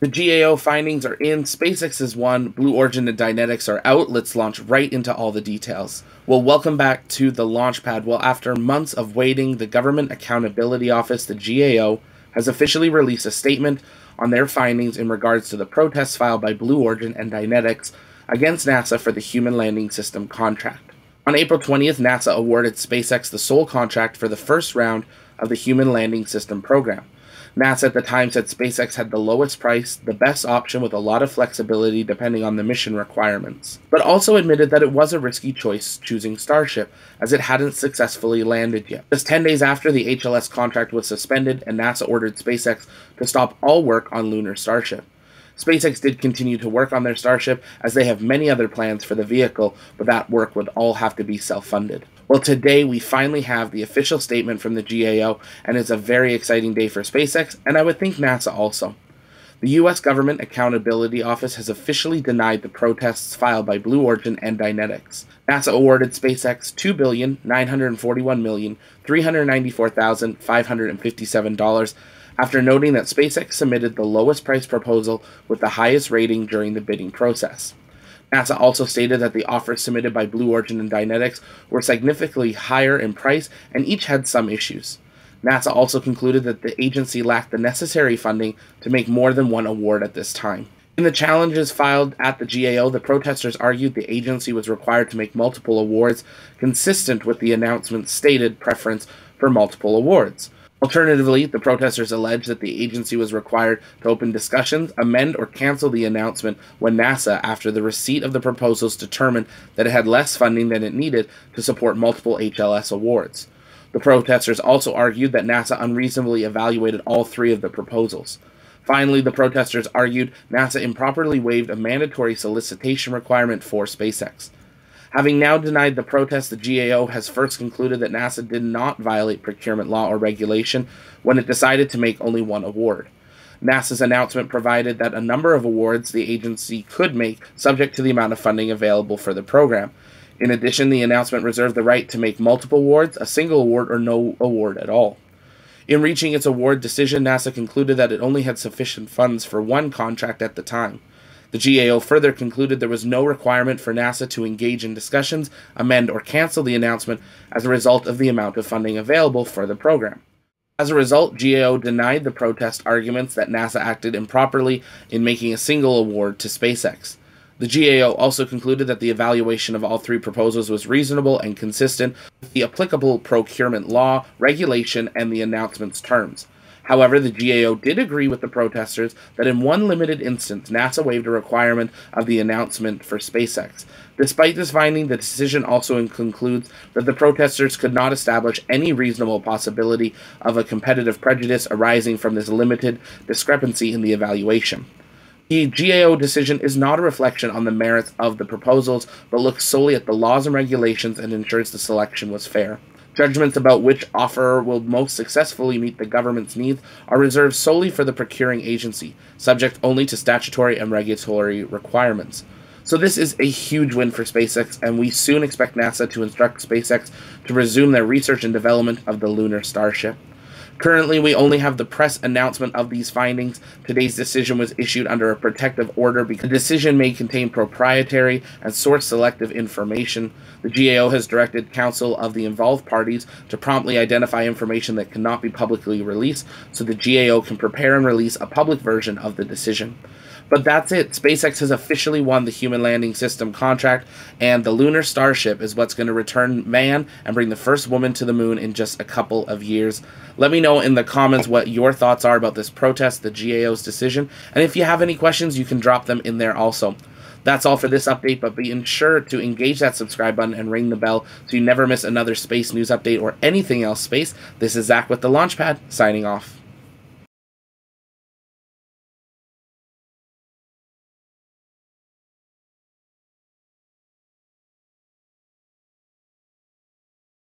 The GAO findings are in, SpaceX is one, Blue Origin and Dynetics are out. Let's launch right into all the details. Well, welcome back to the launch pad. Well, after months of waiting, the Government Accountability Office, the GAO, has officially released a statement on their findings in regards to the protests filed by Blue Origin and Dynetics against NASA for the Human Landing System contract. On April 20th, NASA awarded SpaceX the sole contract for the first round of the Human Landing System program. NASA at the time said SpaceX had the lowest price, the best option with a lot of flexibility depending on the mission requirements, but also admitted that it was a risky choice choosing Starship, as it hadn't successfully landed yet. Just 10 days after, the HLS contract was suspended and NASA ordered SpaceX to stop all work on Lunar Starship. SpaceX did continue to work on their Starship, as they have many other plans for the vehicle, but that work would all have to be self-funded. Well, today we finally have the official statement from the GAO, and it's a very exciting day for SpaceX, and I would think NASA also. The U.S. Government Accountability Office has officially denied the protests filed by Blue Origin and Dynetics. NASA awarded SpaceX $2,941,394,557 after noting that SpaceX submitted the lowest price proposal with the highest rating during the bidding process. NASA also stated that the offers submitted by Blue Origin and Dynetics were significantly higher in price and each had some issues. NASA also concluded that the agency lacked the necessary funding to make more than one award at this time. In the challenges filed at the GAO, the protesters argued the agency was required to make multiple awards consistent with the announcement's stated preference for multiple awards. Alternatively, the protesters alleged that the agency was required to open discussions, amend, or cancel the announcement when NASA, after the receipt of the proposals, determined that it had less funding than it needed to support multiple HLS awards. The protesters also argued that NASA unreasonably evaluated all three of the proposals. Finally, the protesters argued NASA improperly waived a mandatory solicitation requirement for SpaceX. Having now denied the protest, the GAO has first concluded that NASA did not violate procurement law or regulation when it decided to make only one award. NASA's announcement provided that a number of awards the agency could make, subject to the amount of funding available for the program. In addition, the announcement reserved the right to make multiple awards, a single award, or no award at all. In reaching its award decision, NASA concluded that it only had sufficient funds for one contract at the time. The GAO further concluded there was no requirement for NASA to engage in discussions, amend, or cancel the announcement as a result of the amount of funding available for the program. As a result, GAO denied the protest arguments that NASA acted improperly in making a single award to SpaceX. The GAO also concluded that the evaluation of all three proposals was reasonable and consistent with the applicable procurement law, regulation, and the announcement's terms. However, the GAO did agree with the protesters that in one limited instance, NASA waived a requirement of the announcement for SpaceX. Despite this finding, the decision also concludes that the protesters could not establish any reasonable possibility of a competitive prejudice arising from this limited discrepancy in the evaluation. The GAO decision is not a reflection on the merits of the proposals, but looks solely at the laws and regulations and ensures the selection was fair. Judgments about which offerer will most successfully meet the government's needs are reserved solely for the procuring agency, subject only to statutory and regulatory requirements. So this is a huge win for SpaceX, and we soon expect NASA to instruct SpaceX to resume their research and development of the Lunar Starship. Currently, we only have the press announcement of these findings. Today's decision was issued under a protective order because the decision may contain proprietary and source-selective information. The GAO has directed counsel of the involved parties to promptly identify information that cannot be publicly released, so the GAO can prepare and release a public version of the decision. But that's it. SpaceX has officially won the Human Landing System contract, and the Lunar Starship is what's going to return man and bring the first woman to the moon in just a couple of years. Let me know in the comments what your thoughts are about this protest, the GAO's decision, and if you have any questions, you can drop them in there also. That's all for this update, but be sure to engage that subscribe button and ring the bell so you never miss another space news update or anything else space. This is Zach with the Launchpad, signing off.